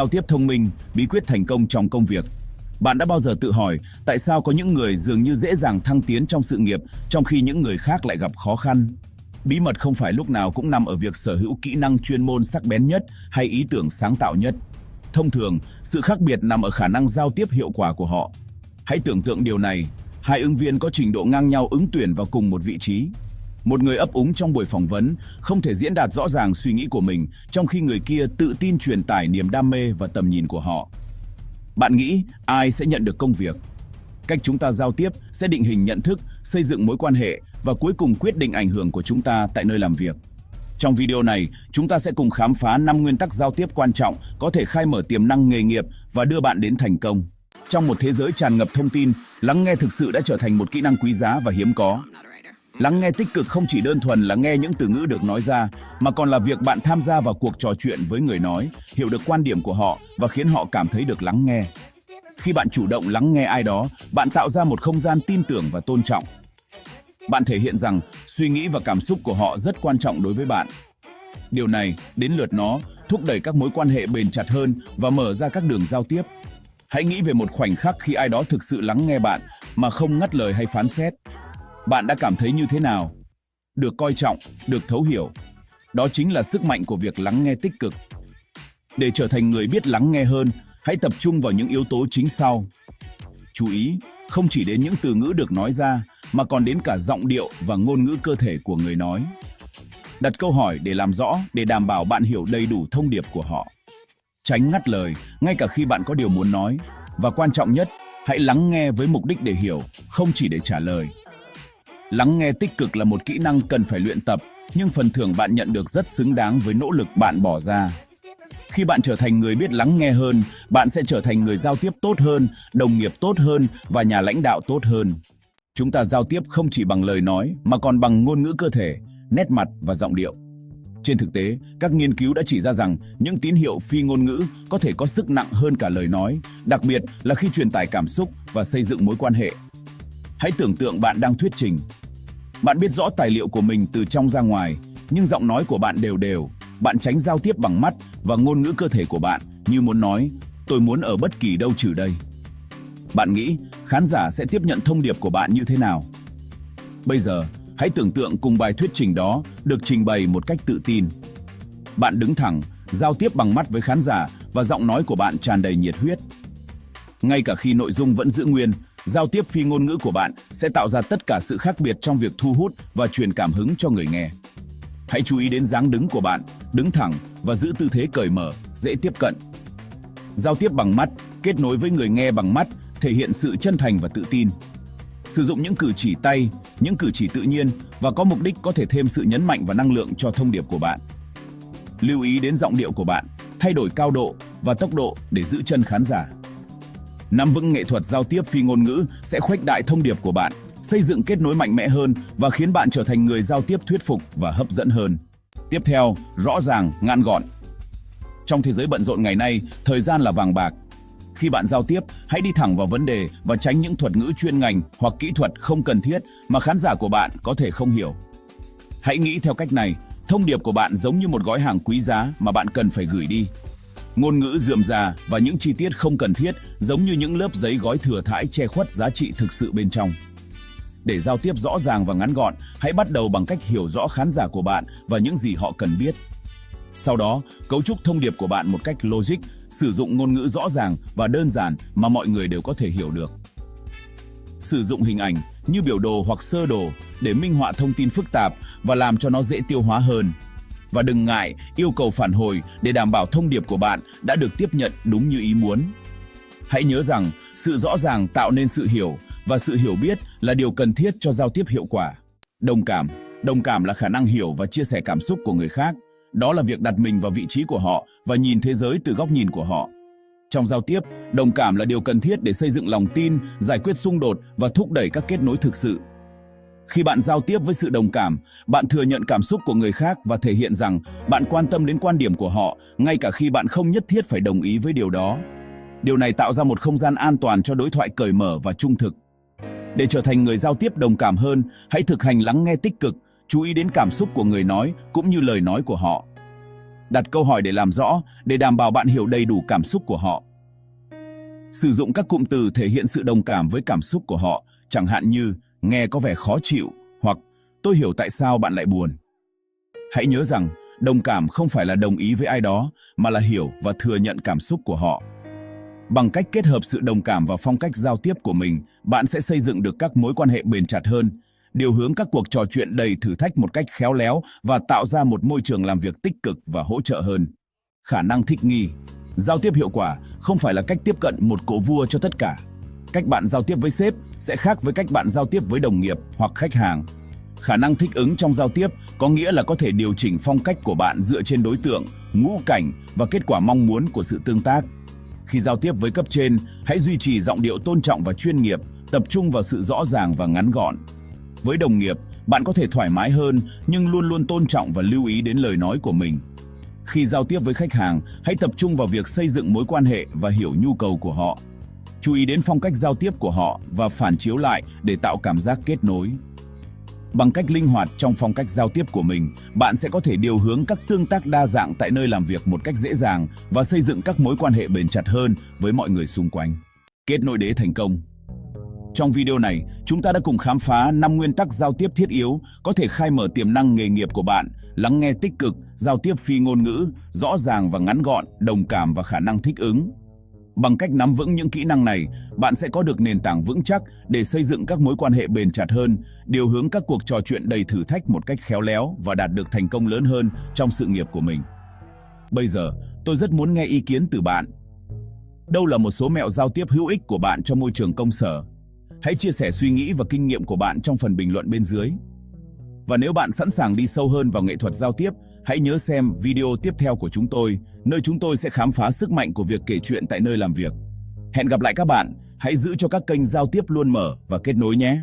giao tiếp thông minh, bí quyết thành công trong công việc. Bạn đã bao giờ tự hỏi tại sao có những người dường như dễ dàng thăng tiến trong sự nghiệp trong khi những người khác lại gặp khó khăn? Bí mật không phải lúc nào cũng nằm ở việc sở hữu kỹ năng chuyên môn sắc bén nhất hay ý tưởng sáng tạo nhất. Thông thường, sự khác biệt nằm ở khả năng giao tiếp hiệu quả của họ. Hãy tưởng tượng điều này, hai ứng viên có trình độ ngang nhau ứng tuyển vào cùng một vị trí. Một người ấp úng trong buổi phỏng vấn, không thể diễn đạt rõ ràng suy nghĩ của mình, trong khi người kia tự tin truyền tải niềm đam mê và tầm nhìn của họ. Bạn nghĩ ai sẽ nhận được công việc? Cách chúng ta giao tiếp sẽ định hình nhận thức, xây dựng mối quan hệ và cuối cùng quyết định ảnh hưởng của chúng ta tại nơi làm việc. Trong video này, chúng ta sẽ cùng khám phá 5 nguyên tắc giao tiếp quan trọng có thể khai mở tiềm năng nghề nghiệp và đưa bạn đến thành công. Trong một thế giới tràn ngập thông tin, lắng nghe thực sự đã trở thành một kỹ năng quý giá và hiếm có. Lắng nghe tích cực không chỉ đơn thuần là nghe những từ ngữ được nói ra, mà còn là việc bạn tham gia vào cuộc trò chuyện với người nói, hiểu được quan điểm của họ và khiến họ cảm thấy được lắng nghe. Khi bạn chủ động lắng nghe ai đó, bạn tạo ra một không gian tin tưởng và tôn trọng. Bạn thể hiện rằng suy nghĩ và cảm xúc của họ rất quan trọng đối với bạn. Điều này, đến lượt nó, thúc đẩy các mối quan hệ bền chặt hơn và mở ra các đường giao tiếp. Hãy nghĩ về một khoảnh khắc khi ai đó thực sự lắng nghe bạn mà không ngắt lời hay phán xét. Bạn đã cảm thấy như thế nào? Được coi trọng, được thấu hiểu. Đó chính là sức mạnh của việc lắng nghe tích cực. Để trở thành người biết lắng nghe hơn, hãy tập trung vào những yếu tố chính sau. Chú ý, không chỉ đến những từ ngữ được nói ra, mà còn đến cả giọng điệu và ngôn ngữ cơ thể của người nói. Đặt câu hỏi để làm rõ, để đảm bảo bạn hiểu đầy đủ thông điệp của họ. Tránh ngắt lời, ngay cả khi bạn có điều muốn nói. Và quan trọng nhất, hãy lắng nghe với mục đích để hiểu, không chỉ để trả lời. Lắng nghe tích cực là một kỹ năng cần phải luyện tập, nhưng phần thưởng bạn nhận được rất xứng đáng với nỗ lực bạn bỏ ra. Khi bạn trở thành người biết lắng nghe hơn, bạn sẽ trở thành người giao tiếp tốt hơn, đồng nghiệp tốt hơn và nhà lãnh đạo tốt hơn. Chúng ta giao tiếp không chỉ bằng lời nói, mà còn bằng ngôn ngữ cơ thể, nét mặt và giọng điệu. Trên thực tế, các nghiên cứu đã chỉ ra rằng những tín hiệu phi ngôn ngữ có thể có sức nặng hơn cả lời nói, đặc biệt là khi truyền tải cảm xúc và xây dựng mối quan hệ. Hãy tưởng tượng bạn đang thuyết trình. Bạn biết rõ tài liệu của mình từ trong ra ngoài, nhưng giọng nói của bạn đều đều. Bạn tránh giao tiếp bằng mắt và ngôn ngữ cơ thể của bạn như muốn nói, tôi muốn ở bất kỳ đâu trừ đây. Bạn nghĩ khán giả sẽ tiếp nhận thông điệp của bạn như thế nào? Bây giờ, hãy tưởng tượng cùng bài thuyết trình đó được trình bày một cách tự tin. Bạn đứng thẳng, giao tiếp bằng mắt với khán giả và giọng nói của bạn tràn đầy nhiệt huyết. Ngay cả khi nội dung vẫn giữ nguyên, giao tiếp phi ngôn ngữ của bạn sẽ tạo ra tất cả sự khác biệt trong việc thu hút và truyền cảm hứng cho người nghe. Hãy chú ý đến dáng đứng của bạn, đứng thẳng và giữ tư thế cởi mở, dễ tiếp cận. Giao tiếp bằng mắt, kết nối với người nghe bằng mắt, thể hiện sự chân thành và tự tin. Sử dụng những cử chỉ tay, những cử chỉ tự nhiên và có mục đích có thể thêm sự nhấn mạnh và năng lượng cho thông điệp của bạn. Lưu ý đến giọng điệu của bạn, thay đổi cao độ và tốc độ để giữ chân khán giả. Nắm vững nghệ thuật giao tiếp phi ngôn ngữ sẽ khuếch đại thông điệp của bạn, xây dựng kết nối mạnh mẽ hơn và khiến bạn trở thành người giao tiếp thuyết phục và hấp dẫn hơn. Tiếp theo, rõ ràng, ngắn gọn. Trong thế giới bận rộn ngày nay, thời gian là vàng bạc. Khi bạn giao tiếp, hãy đi thẳng vào vấn đề và tránh những thuật ngữ chuyên ngành hoặc kỹ thuật không cần thiết mà khán giả của bạn có thể không hiểu. Hãy nghĩ theo cách này, thông điệp của bạn giống như một gói hàng quý giá mà bạn cần phải gửi đi. Ngôn ngữ rườm rà và những chi tiết không cần thiết giống như những lớp giấy gói thừa thãi che khuất giá trị thực sự bên trong. Để giao tiếp rõ ràng và ngắn gọn, hãy bắt đầu bằng cách hiểu rõ khán giả của bạn và những gì họ cần biết. Sau đó, cấu trúc thông điệp của bạn một cách logic, sử dụng ngôn ngữ rõ ràng và đơn giản mà mọi người đều có thể hiểu được. Sử dụng hình ảnh như biểu đồ hoặc sơ đồ để minh họa thông tin phức tạp và làm cho nó dễ tiêu hóa hơn. Và đừng ngại yêu cầu phản hồi để đảm bảo thông điệp của bạn đã được tiếp nhận đúng như ý muốn. Hãy nhớ rằng, sự rõ ràng tạo nên sự hiểu, và sự hiểu biết là điều cần thiết cho giao tiếp hiệu quả. Đồng cảm là khả năng hiểu và chia sẻ cảm xúc của người khác. Đó là việc đặt mình vào vị trí của họ và nhìn thế giới từ góc nhìn của họ. Trong giao tiếp, đồng cảm là điều cần thiết để xây dựng lòng tin, giải quyết xung đột và thúc đẩy các kết nối thực sự. Khi bạn giao tiếp với sự đồng cảm, bạn thừa nhận cảm xúc của người khác và thể hiện rằng bạn quan tâm đến quan điểm của họ, ngay cả khi bạn không nhất thiết phải đồng ý với điều đó. Điều này tạo ra một không gian an toàn cho đối thoại cởi mở và trung thực. Để trở thành người giao tiếp đồng cảm hơn, hãy thực hành lắng nghe tích cực, chú ý đến cảm xúc của người nói cũng như lời nói của họ. đặt câu hỏi để làm rõ, để đảm bảo bạn hiểu đầy đủ cảm xúc của họ. Sử dụng các cụm từ thể hiện sự đồng cảm với cảm xúc của họ, chẳng hạn như nghe có vẻ khó chịu hoặc tôi hiểu tại sao bạn lại buồn. Hãy nhớ rằng, đồng cảm không phải là đồng ý với ai đó, mà là hiểu và thừa nhận cảm xúc của họ. Bằng cách kết hợp sự đồng cảm và phong cách giao tiếp của mình, bạn sẽ xây dựng được các mối quan hệ bền chặt hơn, điều hướng các cuộc trò chuyện đầy thử thách một cách khéo léo và tạo ra một môi trường làm việc tích cực và hỗ trợ hơn. Khả năng thích nghi. Giao tiếp hiệu quả không phải là cách tiếp cận một cỗ vua cho tất cả. Cách bạn giao tiếp với sếp sẽ khác với cách bạn giao tiếp với đồng nghiệp hoặc khách hàng. Khả năng thích ứng trong giao tiếp có nghĩa là có thể điều chỉnh phong cách của bạn dựa trên đối tượng, ngũ cảnh và kết quả mong muốn của sự tương tác. Khi giao tiếp với cấp trên, hãy duy trì giọng điệu tôn trọng và chuyên nghiệp, tập trung vào sự rõ ràng và ngắn gọn. Với đồng nghiệp, bạn có thể thoải mái hơn nhưng luôn luôn tôn trọng và lưu ý đến lời nói của mình. Khi giao tiếp với khách hàng, hãy tập trung vào việc xây dựng mối quan hệ và hiểu nhu cầu của họ. Chú ý đến phong cách giao tiếp của họ và phản chiếu lại để tạo cảm giác kết nối. Bằng cách linh hoạt trong phong cách giao tiếp của mình, bạn sẽ có thể điều hướng các tương tác đa dạng tại nơi làm việc một cách dễ dàng và xây dựng các mối quan hệ bền chặt hơn với mọi người xung quanh. Kết nối đế thành công. Trong video này, chúng ta đã cùng khám phá 5 nguyên tắc giao tiếp thiết yếu có thể khai mở tiềm năng nghề nghiệp của bạn: lắng nghe tích cực, giao tiếp phi ngôn ngữ, rõ ràng và ngắn gọn, đồng cảm và khả năng thích ứng. Bằng cách nắm vững những kỹ năng này, bạn sẽ có được nền tảng vững chắc để xây dựng các mối quan hệ bền chặt hơn, điều hướng các cuộc trò chuyện đầy thử thách một cách khéo léo và đạt được thành công lớn hơn trong sự nghiệp của mình. Bây giờ, tôi rất muốn nghe ý kiến từ bạn. Đâu là một số mẹo giao tiếp hữu ích của bạn trong môi trường công sở? Hãy chia sẻ suy nghĩ và kinh nghiệm của bạn trong phần bình luận bên dưới. Và nếu bạn sẵn sàng đi sâu hơn vào nghệ thuật giao tiếp, hãy nhớ xem video tiếp theo của chúng tôi, nơi chúng tôi sẽ khám phá sức mạnh của việc kể chuyện tại nơi làm việc. Hẹn gặp lại các bạn, hãy giữ cho các kênh giao tiếp luôn mở và kết nối nhé!